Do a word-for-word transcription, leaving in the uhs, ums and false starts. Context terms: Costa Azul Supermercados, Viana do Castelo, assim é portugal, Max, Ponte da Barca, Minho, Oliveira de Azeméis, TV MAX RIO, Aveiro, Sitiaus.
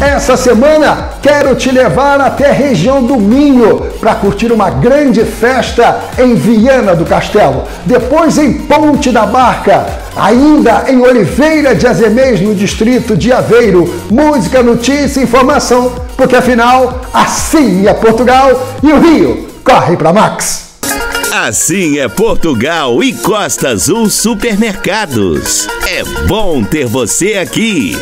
Essa semana quero te levar até a região do Minho para curtir uma grande festa em Viana do Castelo, depois em Ponte da Barca, ainda em Oliveira de Azeméis, no distrito de Aveiro. Música, notícia e informação, porque afinal, assim é Portugal e o Rio corre para Max. Assim é Portugal e Costa Azul Supermercados. É bom ter você aqui.